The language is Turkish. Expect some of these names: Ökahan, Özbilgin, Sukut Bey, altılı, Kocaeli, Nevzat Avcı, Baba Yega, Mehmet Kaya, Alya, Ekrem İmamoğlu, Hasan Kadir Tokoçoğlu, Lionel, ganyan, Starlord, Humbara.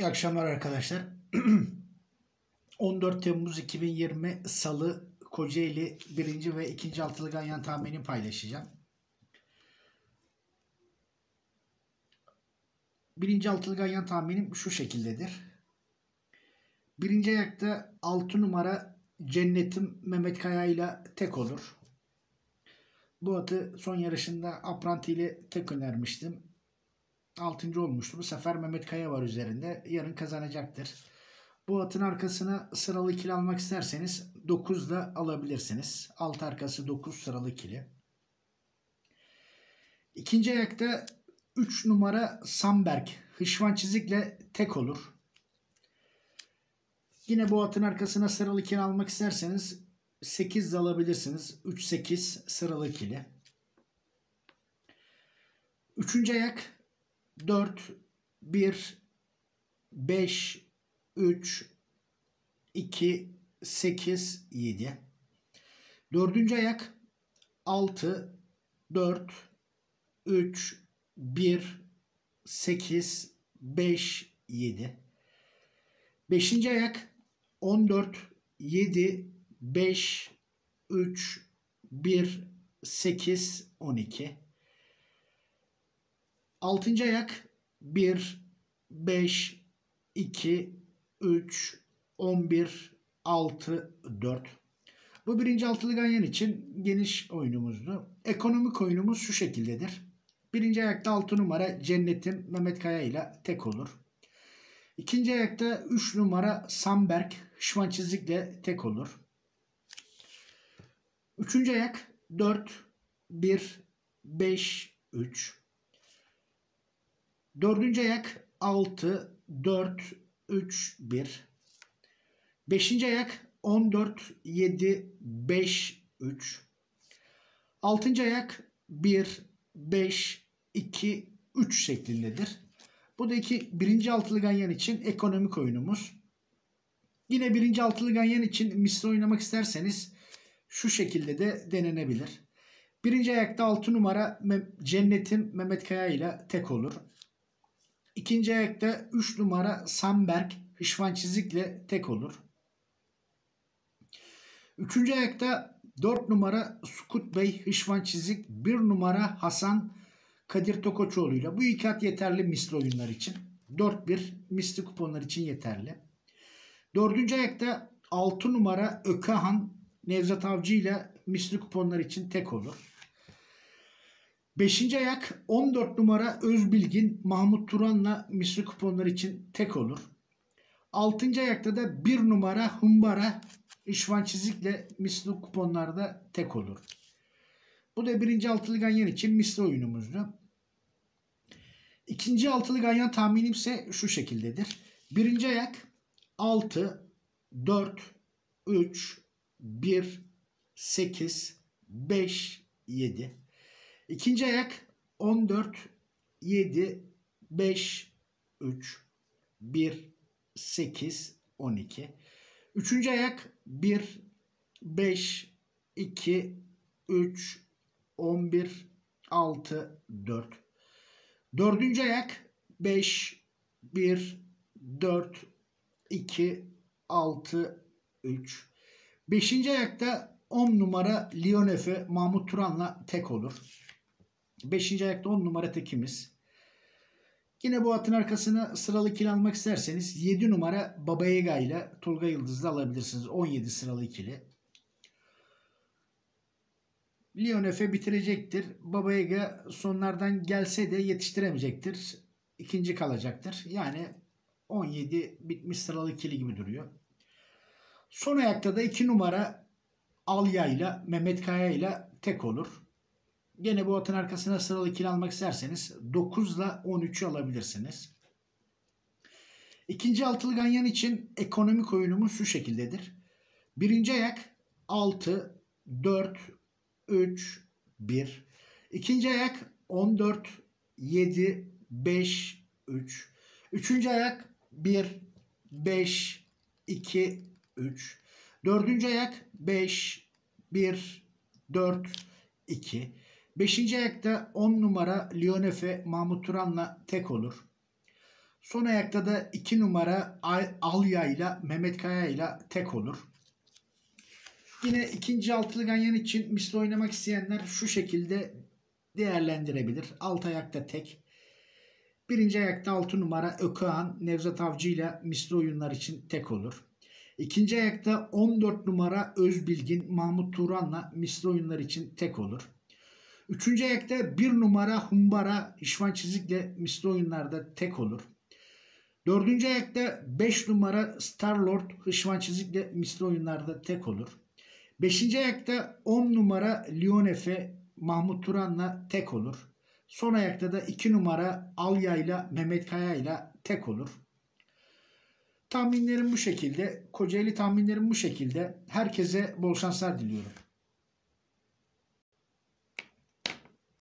İyi akşamlar arkadaşlar. 14 Temmuz 2020 Salı Kocaeli 1. ve 2. altılı ganyan tahminini paylaşacağım. 1. altılı ganyan tahminim şu şekildedir. 1. ayakta 6 numara Cennetim Mehmet Kaya ile tek olur. Bu atı son yarışında Apranti ile tek önermiştim. 6. olmuştu. Bu sefer Mehmet Kaya var üzerinde. Yarın kazanacaktır. Bu atın arkasına sıralı ikili almak isterseniz 9 da alabilirsiniz. Alt arkası 9 sıralı ikili. 2. ayakta 3 numara Samberg Hışvan Çizik'le tek olur. Yine bu atın arkasına sıralı ikili almak isterseniz 8 de alabilirsiniz. 3-8 sıralı ikili. 3. ayak 4, 1, 5, 3, 2, 8, 7. 4. ayak 6, 4, 3, 1, 8, 5, 7. 5. ayak 14, 7, 5, 3, 1, 8, 12. 6. ayak 1, 5, 2, 3, 11, 6, 4. Bu 1. altılı ganyan için geniş oyunumuzdu. Ekonomik oyunumuz şu şekildedir. 1. ayakta 6 numara Cennet'in Mehmet Kaya ile tek olur. 2. ayakta 3 numara Samberg Hışvan Çizik ile tek olur. 3. ayak 4, 1, 5, 3. 4. ayak 6, 4, 3, 1. 5. ayak 14, 7, 5, 3. 6. ayak 1, 5, 2, 3 şeklindedir. Bu da 1. altılı ganyan için ekonomik oyunumuz. Yine 1. altılı ganyan için misli oynamak isterseniz şu şekilde de denenebilir. 1. ayakta 6 numara Cennet'in Mehmet Kaya ile tek olur. 2. ayakta 3 numara Samberg Hışvan Çizik ile tek olur. 3. ayakta 4 numara Sukut Bey Hışvan Çizik, 1 numara Hasan Kadir Tokoçoğlu ile. Bu iki at yeterli misli oyunlar için. 4-1 misli kuponlar için yeterli. 4. ayakta 6 numara Ökahan Nevzat Avcı ile misli kuponlar için tek olur. 5. ayak 14 numara Özbilgin Mahmut Turan'la misli kuponlar için tek olur. 6. ayakta da 1 numara Humbara Hışvan Çizik'le misli kuponlarda tek olur. Bu da 1. altılı ganyan için misli oyunumuzdu. 2. altılı ganyan tahminim ise şu şekildedir. 1. ayak 6, 4, 3, 1, 8, 5, 7. 2. ayak 14, 7, 5, 3, 1, 8, 12. 3. ayak 1, 5, 2, 3, 11, 6, 4. 4. ayak 5, 1, 4, 2, 6, 3. 5. ayakta 10 numara Lionel Mahmut Turan'la tek olur. 5. ayakta 10 numara tekimiz. Yine bu atın arkasına sıralı ikili almak isterseniz 7 numara Baba Yega ile Tolga Yıldız'la alabilirsiniz. 17 sıralı ikili. Lyon Efe bitirecektir. Baba Yega sonlardan gelse de yetiştiremeyecektir. İkinci kalacaktır. Yani 17 bitmiş sıralı ikili gibi duruyor. Son ayakta da 2 numara Alya ile Mehmet Kaya ile tek olur. Gene bu atın arkasına sıralı ikili almak isterseniz 9 ile 13'ü alabilirsiniz. 2. altılı ganyan için ekonomik oyunumuz şu şekildedir. 1. ayak 6, 4, 3, 1. 2. ayak 14, 7, 5, 3. 3. ayak 1, 5, 2, 3. 4. ayak 5, 1, 4, 2. 5. ayakta 10 numara Lionel Mahmut Turan'la tek olur. Son ayakta da 2 numara Alya ile Mehmet Kaya ile tek olur. Yine ikinci altılı ganyan için misli oynamak isteyenler şu şekilde değerlendirebilir. Alt ayakta tek. Birinci ayakta 6 numara Ökahan, Nevzat Avcı ile misli oyunlar için tek olur. İkinci ayakta 14 numara Özbilgin, Mahmut Turan'la misli oyunlar için tek olur. Üçüncü ayakta 1 numara Humbara, Hışvan Çizik'le misli oyunlarda tek olur. Dördüncü ayakta 5 numara Starlord, Hışvan Çizik'le misli oyunlarda tek olur. Beşinci ayakta 10 numara Lionel, Mahmut Turan'la tek olur. Son ayakta da 2 numara Alya ile Mehmet Kaya ile tek olur. Tahminlerim bu şekilde. Kocaeli tahminlerim bu şekilde. Herkese bol şanslar diliyorum.